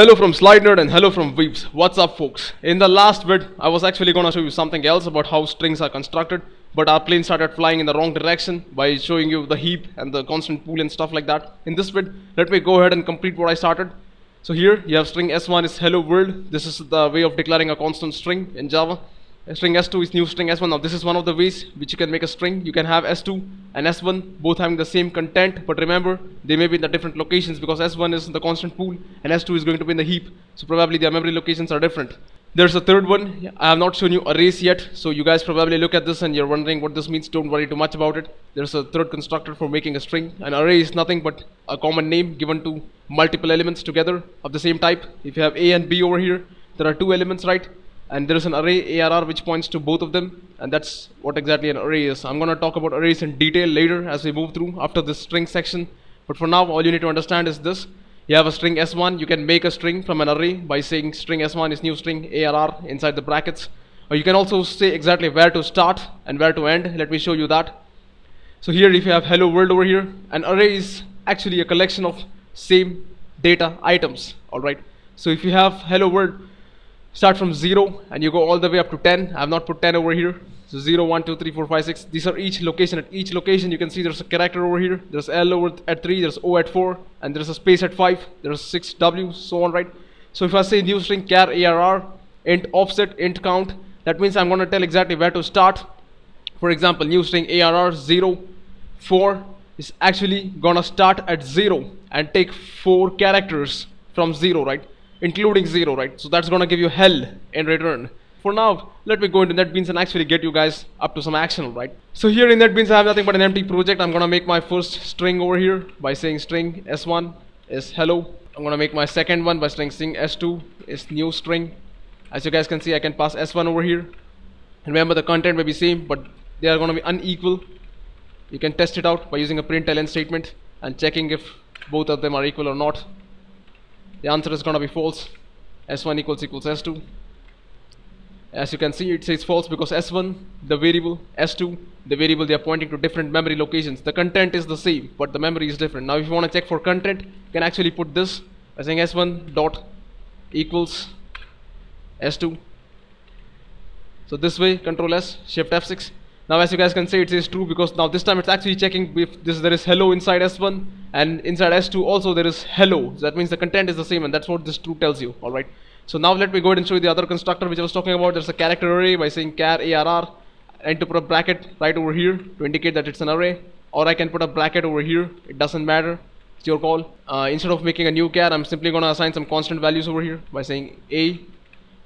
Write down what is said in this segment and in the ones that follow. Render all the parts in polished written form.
Hello from SlideNerd and hello from Weeves. What's up, folks? In the last vid, I was actually going to show you something else about how strings are constructed, but our plane started flying in the wrong direction by showing you the heap and the constant pool and stuff like that. In this vid, let me go ahead and complete what I started. So here you have string S1 is hello world. This is the way of declaring a constant string in Java. String S2 is new string S1. Now this is one of the ways which you can make a string. You can have S2 and S1 both having the same content, but remember they may be in the different locations because S1 is in the constant pool and S2 is going to be in the heap, so probably their memory locations are different. There's a third one. I have not shown you arrays yet, so you guys probably look at this and you're wondering what this means. Don't worry too much about it. There's a third constructor for making a string. An array is nothing but a common name given to multiple elements together of the same type. If you have A and B over here, there are two elements, right? And there is an array ARR which points to both of them, and that's what exactly an array is. I'm going to talk about arrays in detail later as we move through after this string section, but for now all you need to understand is this. You have a string S1. You can make a string from an array by saying string S1 is new string ARR inside the brackets, or you can also say exactly where to start and where to end. Let me show you that. So here, if you have hello world over here, an array is actually a collection of same data items. Alright, so if you have hello world, start from 0 and you go all the way up to 10. I have not put 10 over here. So 0, 1, 2, 3, 4, 5, 6. These are each location. At each location you can see there's a character over here. There's L over at 3, there's O at 4, and there's a space at 5, there's 6, W, so on, right? So if I say new string char ARR, int offset, int count, that means I'm going to tell exactly where to start. For example, new string ARR 0, 4 is actually going to start at 0 and take 4 characters from 0, right? Including 0, right? So that's gonna give you hell in return. For now, let me go into NetBeans and actually get you guys up to some action, right? So here in NetBeans I have nothing but an empty project. I'm gonna make my first string over here by saying string S1 is hello. I'm gonna make my second one by saying string S2 is new string. As you guys can see, I can pass S1 over here. Remember, the content may be same, but they are gonna be unequal. You can test it out by using a println statement and checking if both of them are equal or not. The answer is going to be false. S1 equals S2. As you can see, it says false because S1 the variable, S2 the variable, they are pointing to different memory locations. The content is the same, but the memory is different. Now if you want to check for content, you can actually put this by saying S1 dot equals S2. So this way, Control S, Shift F6. Now as you guys can see, it says true because now this time it's actually checking if there is hello inside S1, and inside S2 also there is hello. So that means the content is the same, and that's what this true tells you. Alright, so now let me go ahead and show you the other constructor which I was talking about. There's a character array by saying char ARR and to put a bracket right over here to indicate that it's an array, or I can put a bracket over here. It doesn't matter, it's your call. Instead of making a new char, I'm simply going to assign some constant values over here by saying A,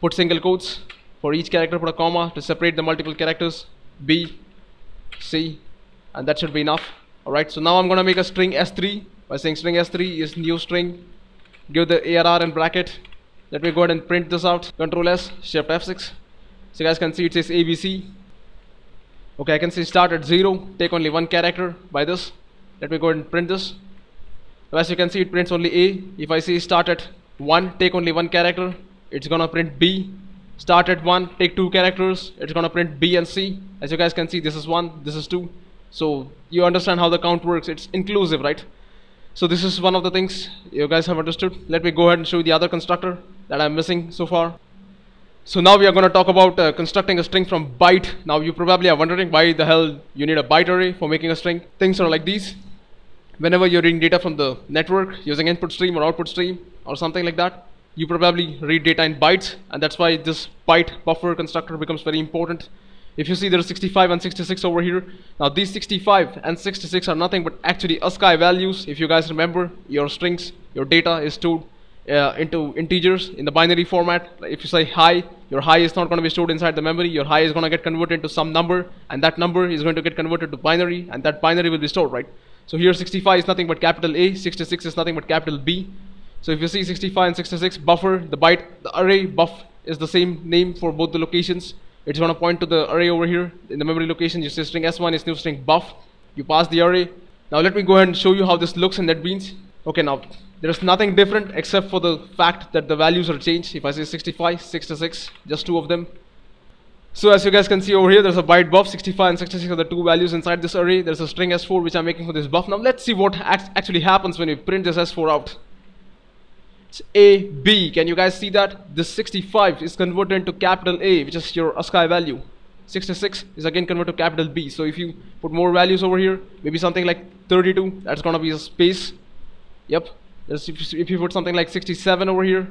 put single quotes for each character, put a comma to separate the multiple characters, B, C, and that should be enough. Alright, so now I'm gonna make a string S3 by saying string S3 is new string, give the ARR and bracket. Let me go ahead and print this out. Control S, Shift F6. So you guys can see it says ABC. Okay, I can say start at 0, take only one character by this. Let me go ahead and print this. So as you can see, it prints only A. If I say start at 1, take only one character, it's gonna print B. Start at 1, take two characters, it's gonna print B and C. As you guys can see, this is 1, this is 2, so you understand how the count works. It's inclusive, right? So this is one of the things you guys have understood. Let me go ahead and show you the other constructor that I'm missing so far. So now we are going to talk about constructing a string from byte. Now you probably are wondering why the hell you need a byte array for making a string. Things are like these. Whenever you're reading data from the network using input stream or output stream or something like that, you probably read data in bytes, and that's why this byte buffer constructor becomes very important. If you see, there are 65 and 66 over here. Now these 65 and 66 are nothing but actually ASCII values. If you guys remember, your strings, your data is stored into integers in the binary format. If you say high, your high is not going to be stored inside the memory. Your high is going to get converted into some number, and that number is going to get converted to binary, and that binary will be stored, right? So here 65 is nothing but capital A, 66 is nothing but capital B. So if you see 65 and 66 buffer, the byte, the array buff is the same name for both the locations. It's going to point to the array over here in the memory location. You say string S1 is new string buff, you pass the array. Now let me go ahead and show you how this looks in NetBeans. Okay, now there's nothing different except for the fact that the values are changed. If I say 65, 66, just two of them. So as you guys can see over here, there's a byte buff. 65 and 66 are the two values inside this array. There's a string S4 which I'm making for this buff. Now let's see what actually happens when we print this S4 out. A, B. Can you guys see that? This 65 is converted into capital A, which is your ASCII value. 66 is again converted to capital B. So if you put more values over here, maybe something like 32, that's gonna be a space. Yep. If you put something like 67 over here,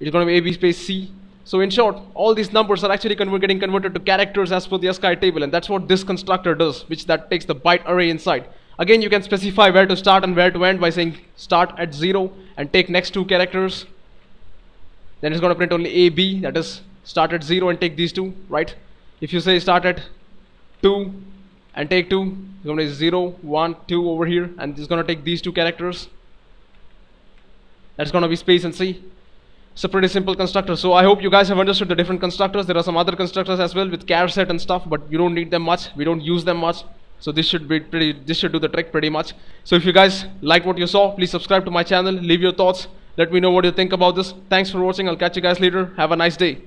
it's gonna be A, B space C. So in short, all these numbers are actually getting converted to characters as per the ASCII table, and that's what this constructor does, which that takes the byte array inside. Again, you can specify where to start and where to end by saying start at 0 and take next two characters. Then it's going to print only A, B, that is start at 0 and take these two, right? If you say start at 2 and take 2, it's going to be 0, 1, 2 over here, and it's going to take these two characters. That's going to be space and C. It's a pretty simple constructor. So I hope you guys have understood the different constructors. There are some other constructors as well with char set and stuff, but you don't need them much. We don't use them much. So this should do the trick pretty much. So if you guys like what you saw, please subscribe to my channel, leave your thoughts, let me know what you think about this. Thanks for watching, I'll catch you guys later, have a nice day.